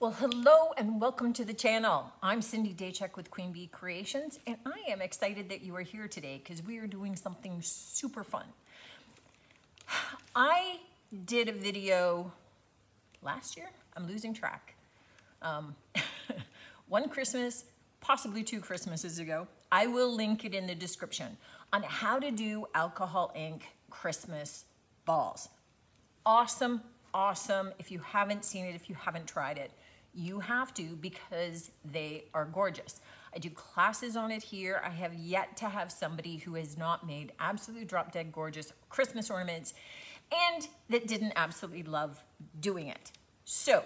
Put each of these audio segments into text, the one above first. Well, hello and welcome to the channel. I'm Cindy Daycheck with Queen Bee Creations, and I am excited that you are here today because we are doing something super fun. I did a video last year, I'm losing track, one Christmas, possibly two Christmases ago. I will link it in the description on how to do alcohol ink Christmas balls. Awesome, awesome. If you haven't seen it, if you haven't tried it, you have to, because they are gorgeous. I do classes on it here. I have yet to have somebody who has not made absolutely drop dead gorgeous Christmas ornaments and that didn't absolutely love doing it. So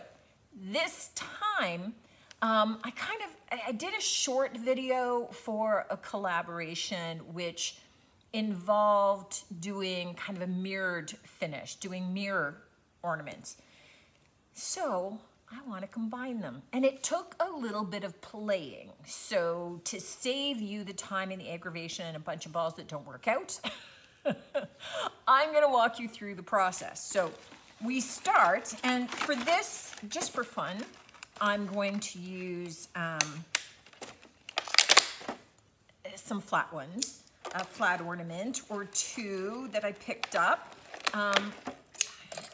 this time, I did a short video for a collaboration which involved doing kind of a mirrored finish, doing mirror ornaments. So I want to combine them. And it took a little bit of playing. So to save you the time and the aggravation and a bunch of balls that don't work out, I'm gonna walk you through the process. So we start, and for this, just for fun, I'm going to use some flat ones, a flat ornament or two that I picked up.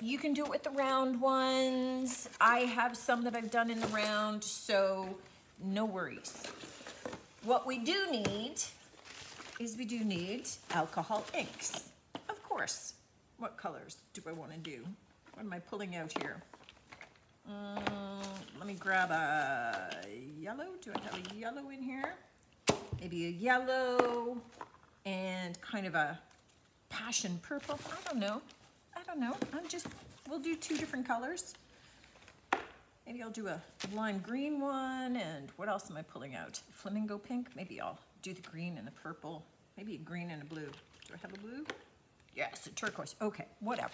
You can do it with the round ones. I have some that I've done in the round, so no worries. What we do need is we do need alcohol inks, of course. What colors do I want to do? What am I pulling out here? Let me grab a yellow. Do I have a yellow in here? Maybe a yellow and kind of a passion purple. I don't know. We'll do two different colors. Maybe I'll do a lime green one, and what else am I pulling out? Flamingo pink? Maybe I'll do the green and the purple. Maybe a green and a blue. Do I have a blue? Yes, a turquoise. Okay, whatever.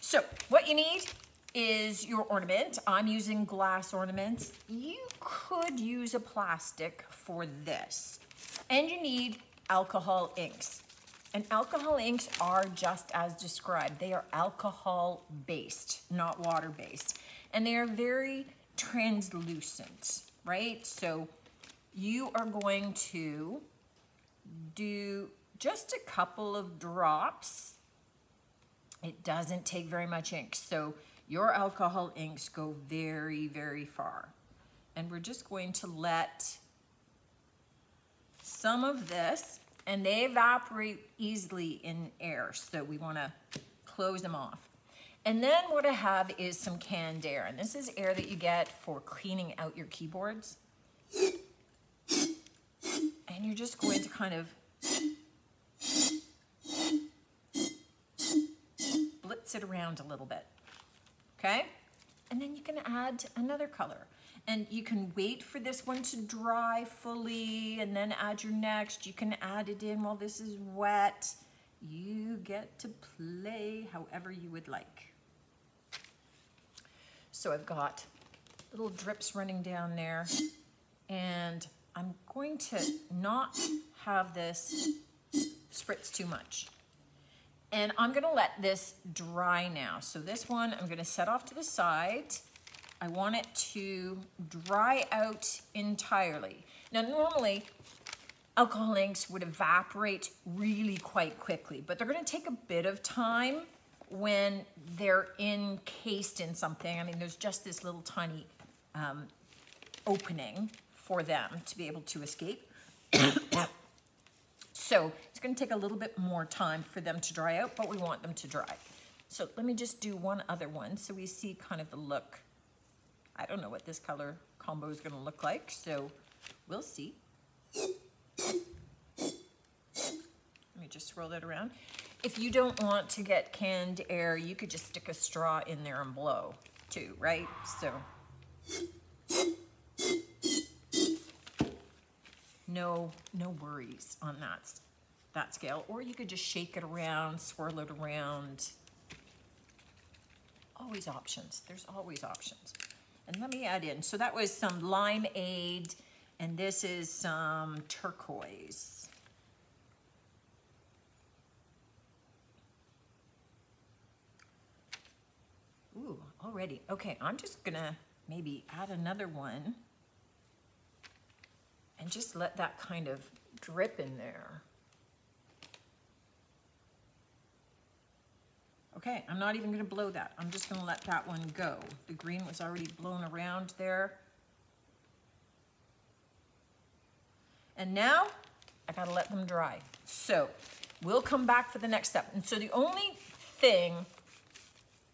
So what you need is your ornament. I'm using glass ornaments. You could use a plastic for this. And you need alcohol inks. And alcohol inks are just as described. They are alcohol-based, not water-based. And they are very translucent, right? So you are going to do just a couple of drops. It doesn't take very much ink. So your alcohol inks go very, very far. And we're just going to let some of this, and they evaporate easily in air, so we want to close them off. And then what I have is some canned air, and this is air that you get for cleaning out your keyboards. And you're just going to kind of blitz it around a little bit, okay? And then you can add another color. And you can wait for this one to dry fully and then add your next. You can add it in while this is wet. You get to play however you would like. So I've got little drips running down there, and I'm going to not have this spritz too much. And I'm gonna let this dry now. So this one I'm gonna set off to the side. I want it to dry out entirely. Now, normally, alcohol inks would evaporate really quite quickly, but they're gonna take a bit of time when they're encased in something. I mean, there's just this little tiny opening for them to be able to escape. So it's gonna take a little bit more time for them to dry out, but we want them to dry. So let me just do one other one so we see kind of the look. I don't know what this color combo is going to look like, so we'll see. Let me just swirl that around. If you don't want to get canned air, you could just stick a straw in there and blow too, right? So no worries on that scale. Or you could just shake it around, swirl it around. Always options. There's always options. And let me add in, so that was some limeade, and this is some turquoise. Ooh, already. Okay, I'm just gonna maybe add another one and just let that kind of drip in there. Okay, I'm not even going to blow that. I'm just going to let that one go. The green was already blown around there. And now I got to let them dry. So we'll come back for the next step. And so the only thing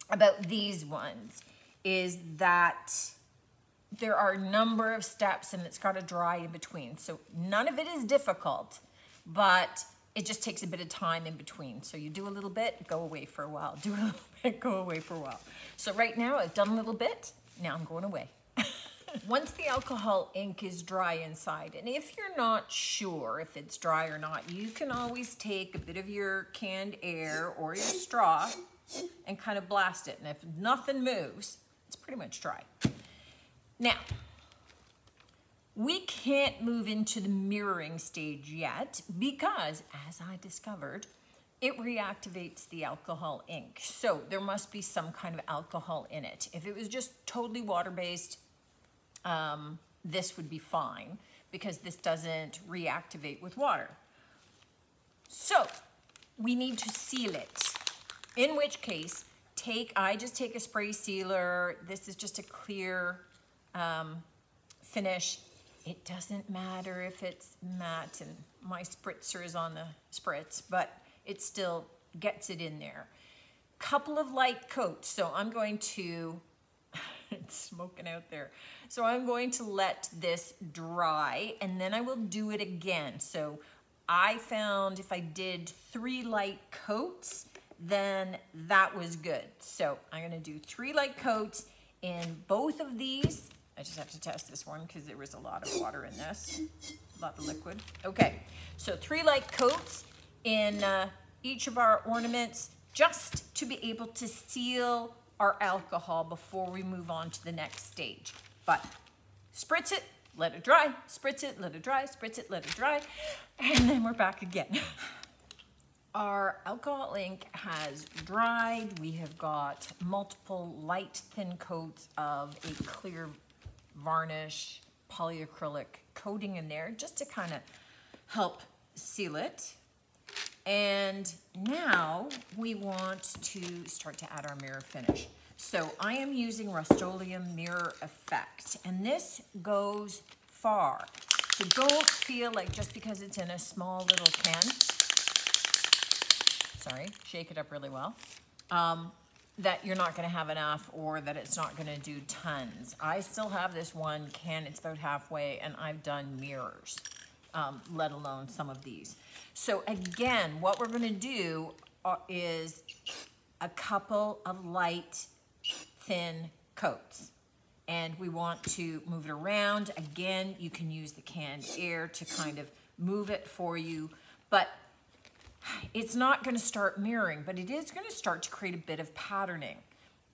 about these ones is that there are a number of steps and it's got to dry in between. So none of it is difficult, but it just takes a bit of time in between. So you do a little bit, go away for a while. Do a little bit, go away for a while. So right now I've done a little bit, now I'm going away. Once the alcohol ink is dry inside, and if you're not sure if it's dry or not, you can always take a bit of your canned air or your straw and kind of blast it. And if nothing moves, it's pretty much dry. Now, we can't move into the mirroring stage yet because, as I discovered, it reactivates the alcohol ink. So there must be some kind of alcohol in it. If it was just totally water-based, this would be fine because this doesn't reactivate with water. So we need to seal it, in which case I just take a spray sealer. This is just a clear finish. It doesn't matter if it's matte, and my spritzer is on the spritz, but it still gets it in there. Couple of light coats. So I'm going to it's smoking out there. So I'm going to let this dry and then I will do it again. So I found if I did 3 light coats, then that was good. So I'm gonna do 3 light coats in both of these. I just have to test this one because there was a lot of water in this, a lot of liquid. Okay, so 3 light coats in each of our ornaments just to be able to seal our alcohol before we move on to the next stage. But spritz it, let it dry, spritz it, let it dry, spritz it, let it dry, and then we're back again. Our alcohol ink has dried. We have got multiple light thin coats of a clear varnish polyacrylic coating in there just to kind of help seal it. And now we want to start to add our mirror finish. So I am using Rust-Oleum Mirror Effect, and this goes far. So don't feel like just because it's in a small little can, sorry, shake it up really well, that you're not gonna have enough or that it's not gonna do tons. I still have this one can, it's about halfway, and I've done mirrors. Let alone some of these. So again, what we're going to do is a couple of light, thin coats. And we want to move it around. Again, you can use the canned air to kind of move it for you. But it's not going to start mirroring, but it is going to start to create a bit of patterning.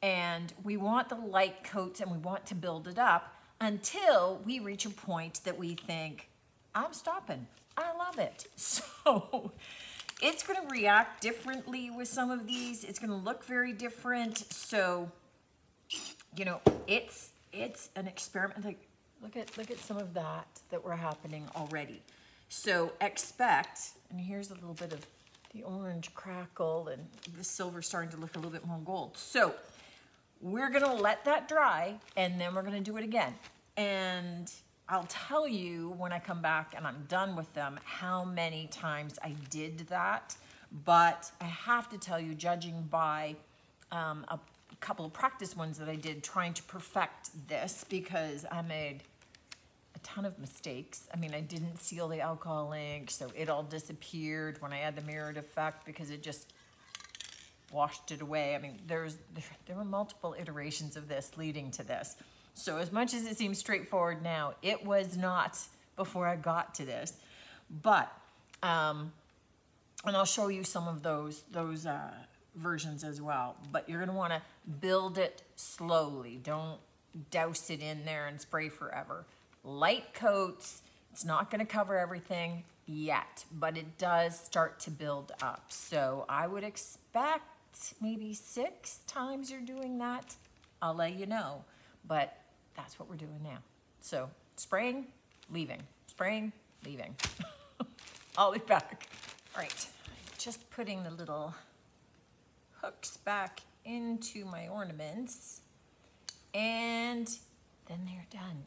And we want the light coats and we want to build it up until we reach a point that we think, I'm stopping. I love it. So it's going to react differently with some of these. It's going to look very different. So, you know, it's an experiment. Like, look at some of that were happening already. So expect, and here's a little bit of the orange crackle and the silver starting to look a little bit more gold. So we're going to let that dry and then we're going to do it again. And I'll tell you when I come back and I'm done with them how many times I did that, but I have to tell you, judging by a couple of practice ones that I did trying to perfect this, because I made a ton of mistakes. I mean, I didn't seal the alcohol ink, so it all disappeared when I had the mirrored effect because it just washed it away. I mean, there were multiple iterations of this leading to this. So as much as it seems straightforward now, it was not before I got to this. But, and I'll show you some of those versions as well. But you're gonna wanna build it slowly. Don't douse it in there and spray forever. Light coats, it's not gonna cover everything yet, but it does start to build up. So I would expect maybe 6 times you're doing that. I'll let you know. But that's what we're doing now. So spraying, leaving, spraying, leaving. I'll be back. All right, just putting the little hooks back into my ornaments, and then they're done.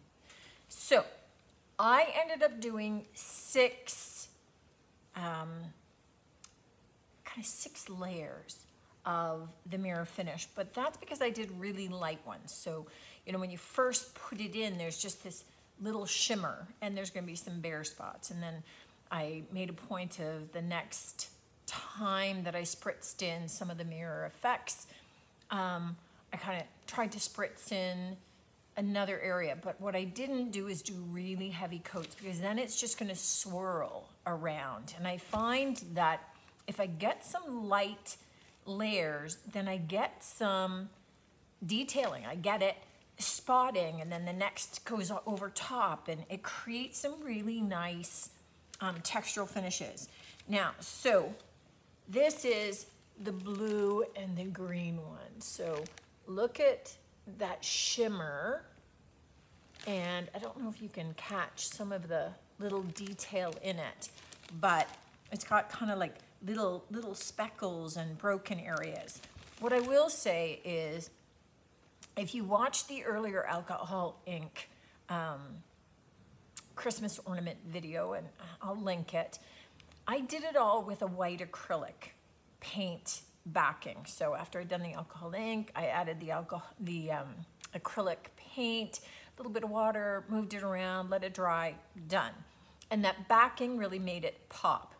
So I ended up doing six layers of the mirror finish, but that's because I did really light ones. So, you know, when you first put it in, there's just this little shimmer and there's gonna be some bare spots. And then I made a point of the next time that I spritzed in some of the mirror effects, I kind of tried to spritz in another area, but what I didn't do is do really heavy coats, because then it's just gonna swirl around. And I find that if I get some light layers, then I get some detailing, I get it spotting, and then the next goes over top, and it creates some really nice textural finishes. Now, so this is the blue and the green one. So look at that shimmer, and I don't know if you can catch some of the little detail in it, but it's got kind of like little speckles and broken areas. What I will say is, if you watch the earlier alcohol ink Christmas ornament video, and I'll link it, I did it all with a white acrylic paint backing. So after I'd done the alcohol ink, I added the acrylic paint, a little bit of water, moved it around, let it dry, done. And that backing really made it pop.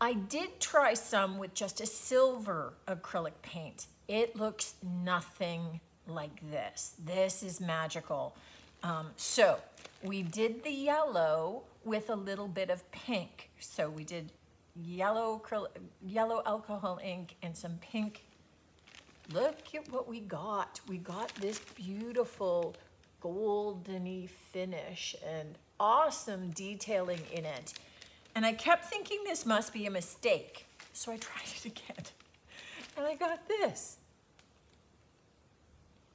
I did try some with just a silver acrylic paint. It looks nothing like this. This is magical. So we did the yellow with a little bit of pink. So we did yellow alcohol ink and some pink. Look at what we got. We got this beautiful goldeny finish and awesome detailing in it. And I kept thinking this must be a mistake. So I tried it again and I got this.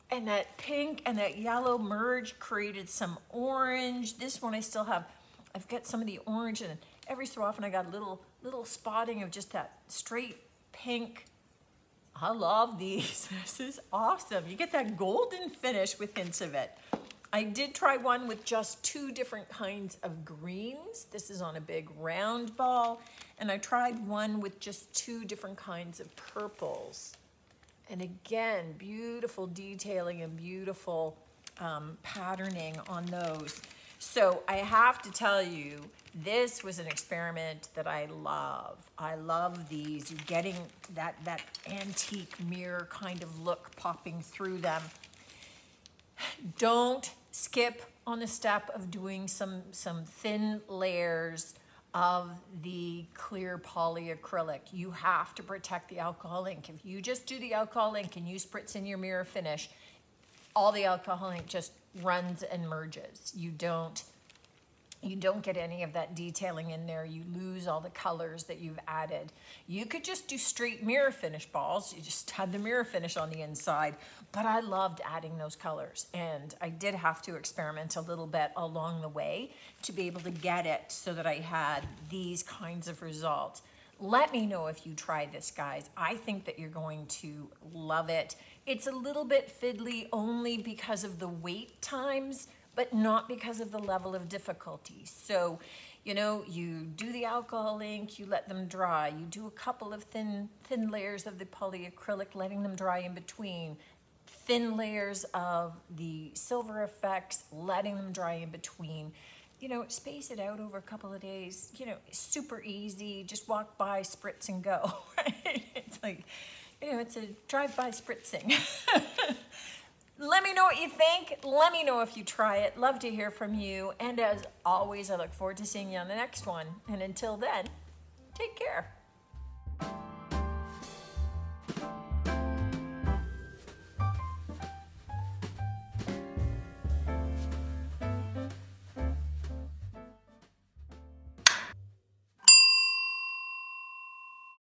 And that pink and that yellow merge created some orange. This one I still have. I've got some of the orange, and every so often I got a little spotting of just that straight pink. I love these. This is awesome. You get that golden finish with hints of it. I did try one with just two different kinds of greens. This is on a big round ball. And I tried one with just two different kinds of purples. And again, beautiful detailing and beautiful patterning on those. So I have to tell you, this was an experiment that I love. I love these. You're getting that antique mirror kind of look popping through them. Don't skip on the step of doing some thin layers of the clear polyacrylic. You have to protect the alcohol ink. If you just do the alcohol ink and you spritz in your mirror finish, all the alcohol ink just runs and merges. You don't get any of that detailing in there. You lose all the colors that you've added. You could just do straight mirror finish balls. You just had the mirror finish on the inside, but I loved adding those colors. And I did have to experiment a little bit along the way to be able to get it so that I had these kinds of results. Let me know if you try this, guys. I think that you're going to love it. It's a little bit fiddly only because of the wait times, but not because of the level of difficulty. So, you know, you do the alcohol ink, you let them dry, you do a couple of thin layers of the polyacrylic, letting them dry in between, thin layers of the silver effects, letting them dry in between. You know, space it out over a couple of days. You know, super easy, just walk by, spritz and go, right? It's like, you know, it's a drive-by spritzing. Let me know what you think. Let me know if you try it. Love to hear from you. And as always, I look forward to seeing you on the next one. And until then, take care.